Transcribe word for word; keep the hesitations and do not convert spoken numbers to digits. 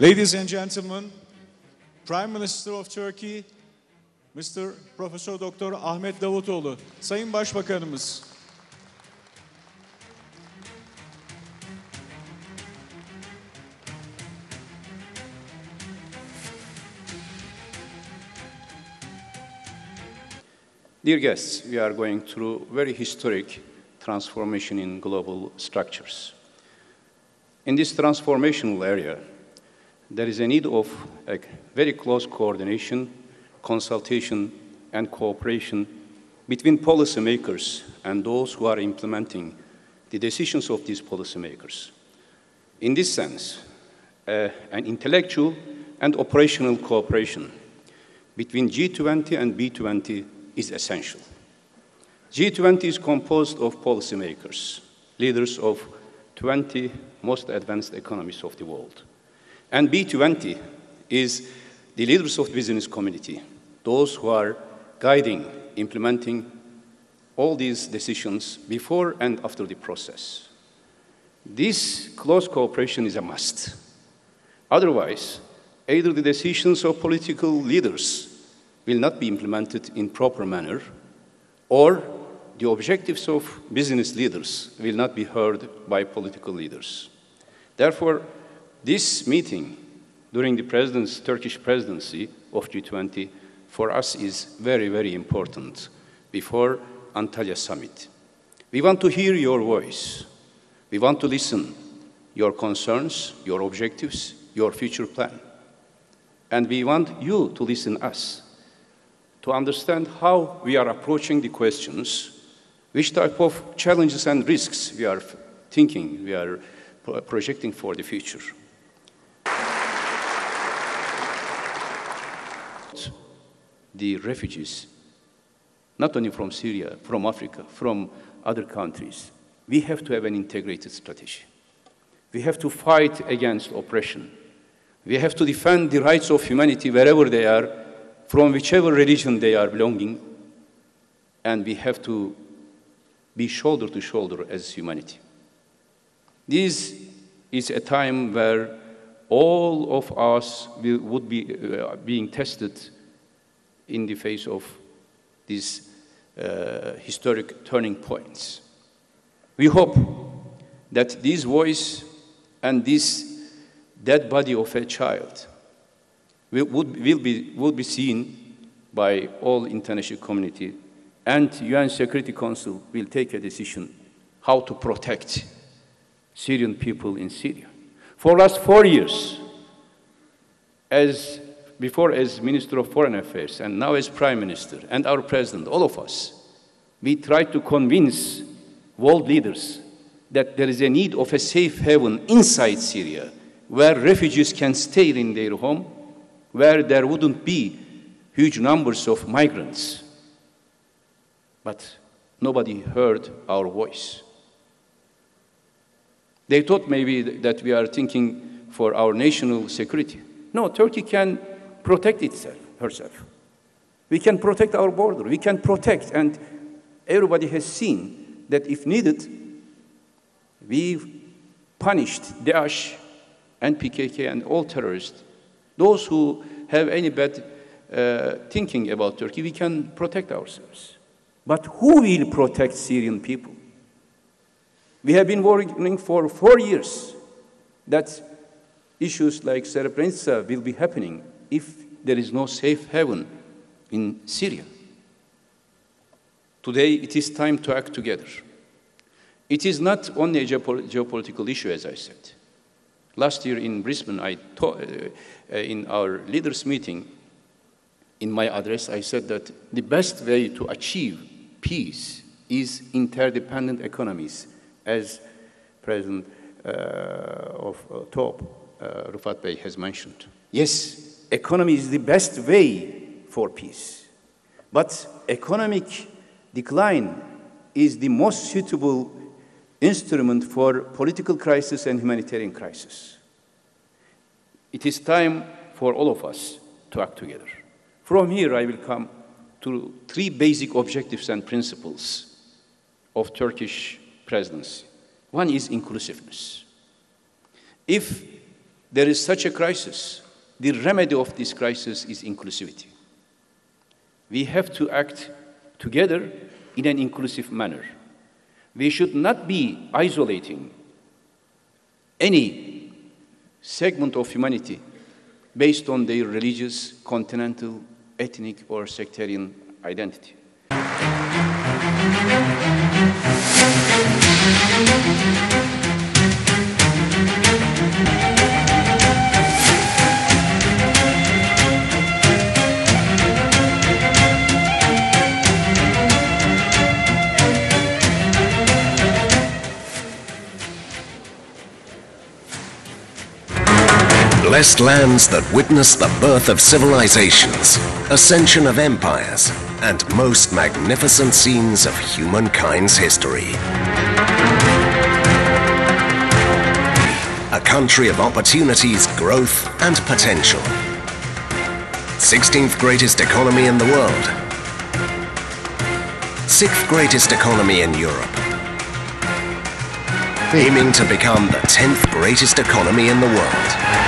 Ladies and gentlemen, Prime Minister of Turkey, Mister Professor Doktor Ahmet Davutoğlu, Sayın Başbakanımız. Dear guests, we are going through very historic transformation in global structures. In this transformational area, there is a need of a very close coordination, consultation, and cooperation between policymakers and those who are implementing the decisions of these policymakers. In this sense, uh, an intellectual and operational cooperation between G twenty and B twenty is essential. G twenty is composed of policymakers, leaders of twenty most advanced economies of the world. And B twenty is the leaders of the business community, those who are guiding, implementing all these decisions before and after the process. This close cooperation is a must. Otherwise, either the decisions of political leaders will not be implemented in proper manner, or the objectives of business leaders will not be heard by political leaders. Therefore, this meeting during the president's, Turkish presidency of G twenty for us is very, very important before Antalya Summit. We want to hear your voice. We want to listen your concerns, your objectives, your future plan. And we want you to listen us, to understand how we are approaching the questions, which type of challenges and risks we are thinking, we are projecting for the future. The refugees, not only from Syria, from Africa, from other countries. We have to have an integrated strategy. We have to fight against oppression. We have to defend the rights of humanity wherever they are, from whichever religion they are belonging, and we have to be shoulder to shoulder as humanity. This is a time where all of us will, would be uh, being tested in the face of these uh, historic turning points. We hope that this voice and this dead body of a child will, would, will, be, will be seen by all international community, and U N Security Council will take a decision how to protect Syrian people in Syria. For the last four years, as before as Minister of Foreign Affairs, and now as Prime Minister, and our President, all of us, we tried to convince world leaders that there is a need of a safe haven inside Syria, where refugees can stay in their home, where there wouldn't be huge numbers of migrants. But nobody heard our voice. They thought maybe that we are thinking for our national security. No, Turkey can protect itself, herself. We can protect our border, we can protect, and everybody has seen that if needed, we've punished Daesh and P K K and all terrorists. Those who have any bad uh, thinking about Turkey, we can protect ourselves. But who will protect Syrian people? We have been warning for four years that issues like Srebrenica will be happening if there is no safe haven in Syria. Today, it is time to act together. It is not only a geopolitical issue, as I said. Last year in Brisbane, I uh, in our leaders' meeting, in my address, I said that the best way to achieve peace is interdependent economies, as President uh, of uh, T O P, uh, Rufat Bey, has mentioned. Yes. Economy is the best way for peace. But economic decline is the most suitable instrument for political crisis and humanitarian crisis. It is time for all of us to act together. From here, I will come to three basic objectives and principles of Turkish presidency. One is inclusiveness. If there is such a crisis, the remedy of this crisis is inclusivity. We have to act together in an inclusive manner. We should not be isolating any segment of humanity based on their religious, continental, ethnic, or sectarian identity. Blessed lands that witnessed the birth of civilizations, ascension of empires, and most magnificent scenes of humankind's history. A country of opportunities, growth, and potential. sixteenth greatest economy in the world. sixth greatest economy in Europe. Aiming to become the tenth greatest economy in the world.